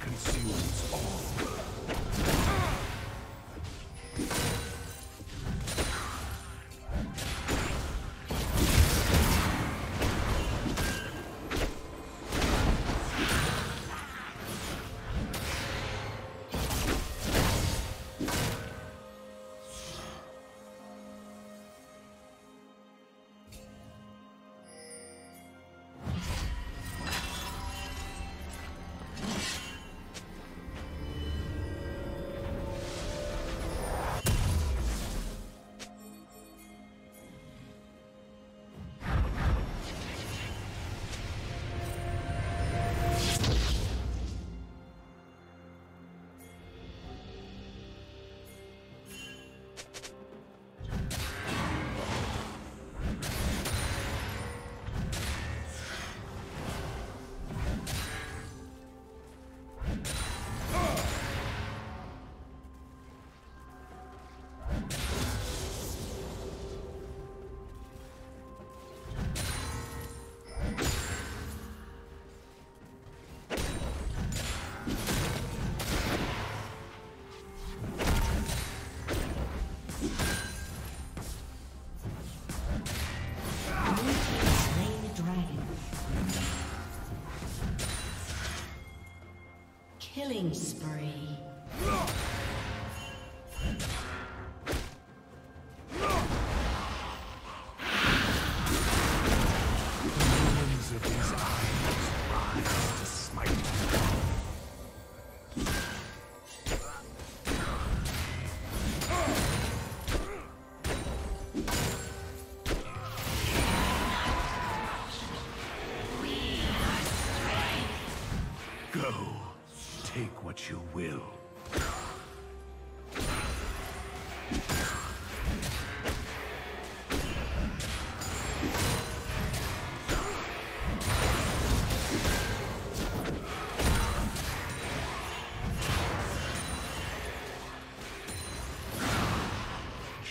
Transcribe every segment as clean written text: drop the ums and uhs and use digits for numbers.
Consumes all. Killing spree.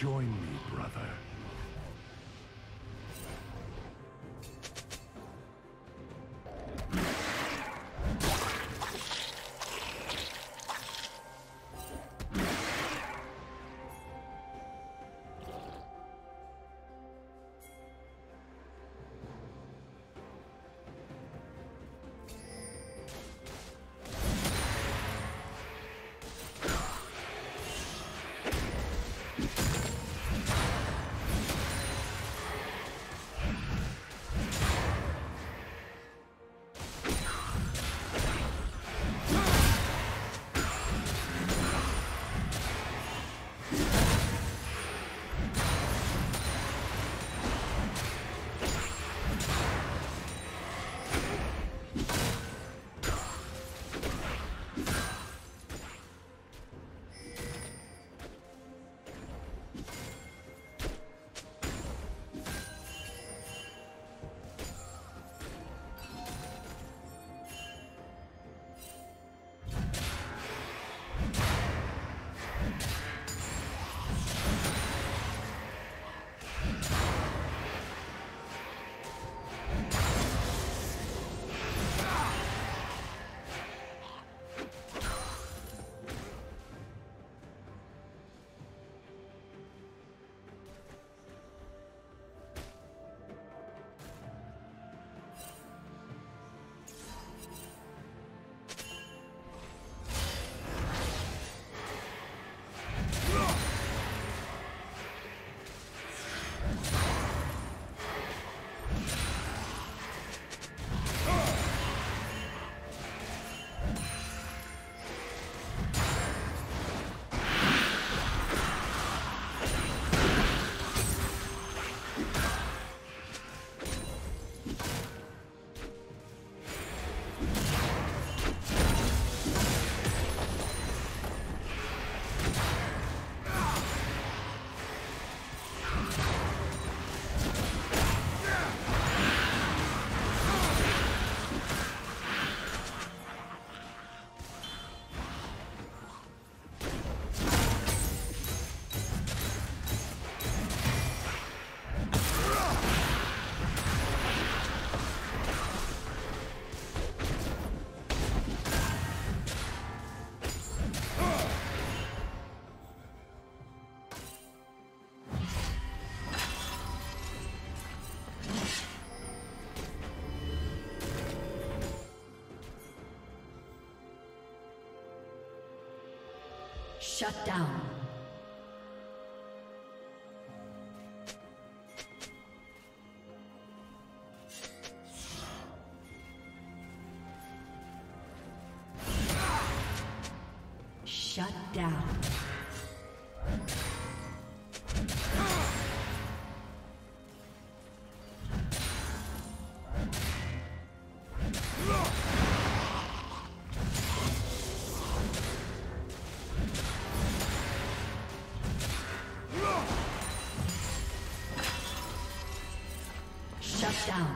Join me, brother. Shut down. Shut down. Down.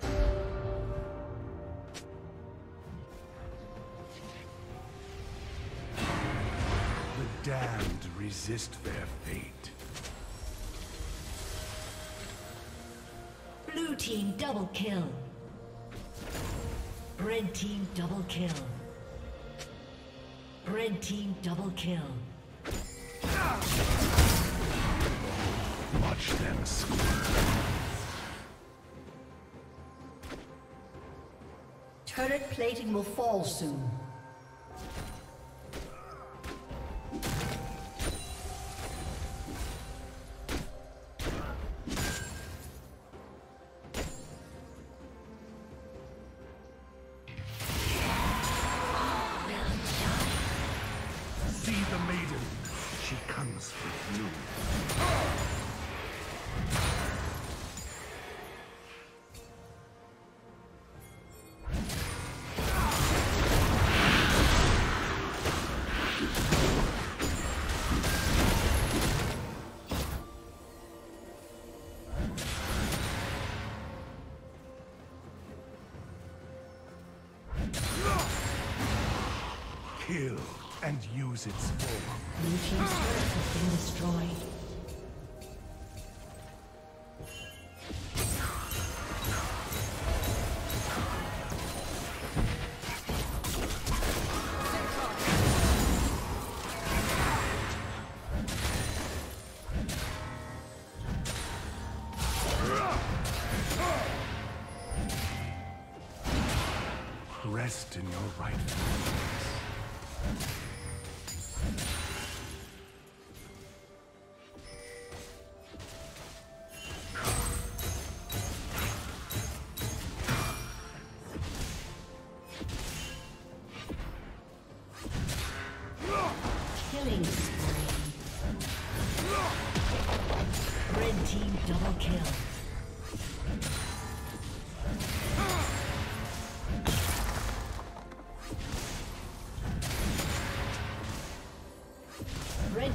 The damned resist their fate. Blue team double kill. Red team double kill. Red team double kill. Watch them squirm. Turret plating will fall soon. Kill and use its form. Blue team's turret has been destroyed. Red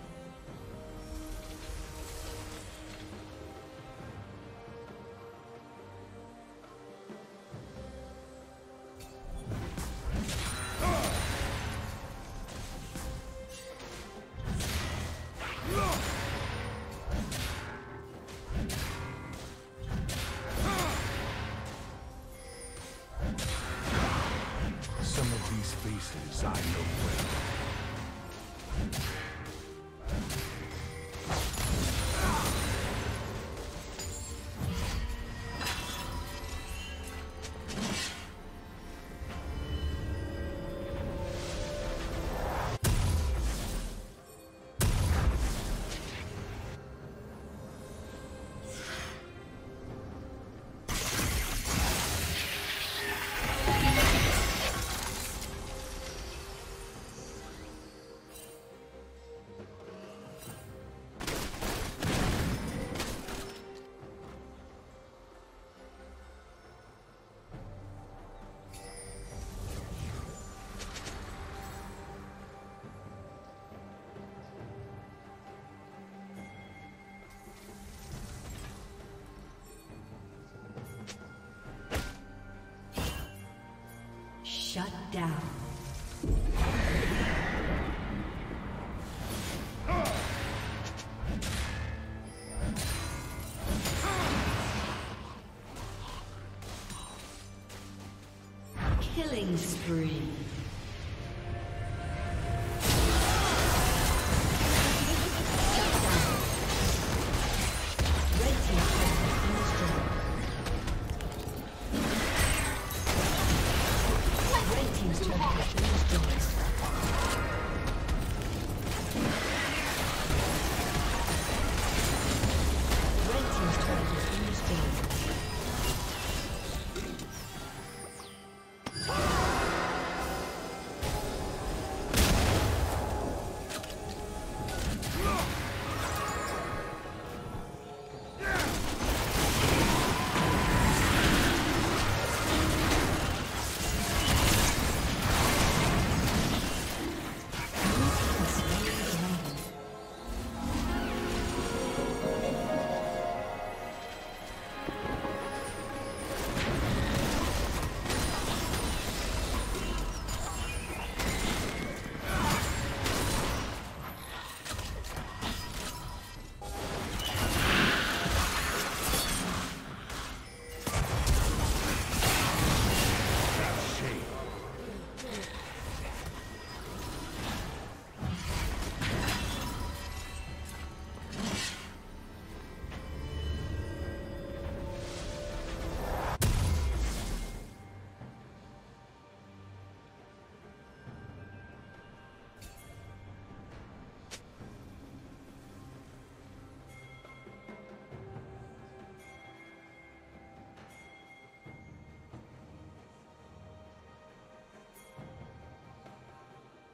Shut down. Killing spree.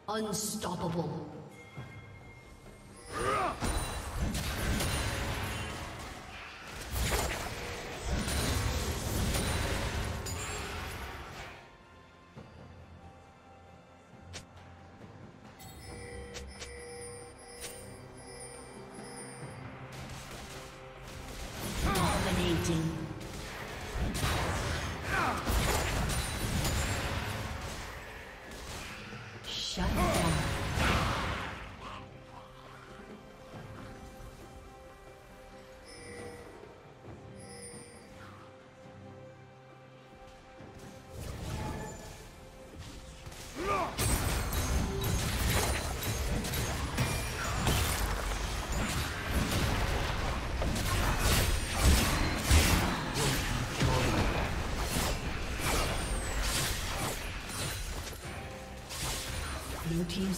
Unstoppable. Blue team's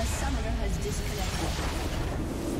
A summoner has disconnected.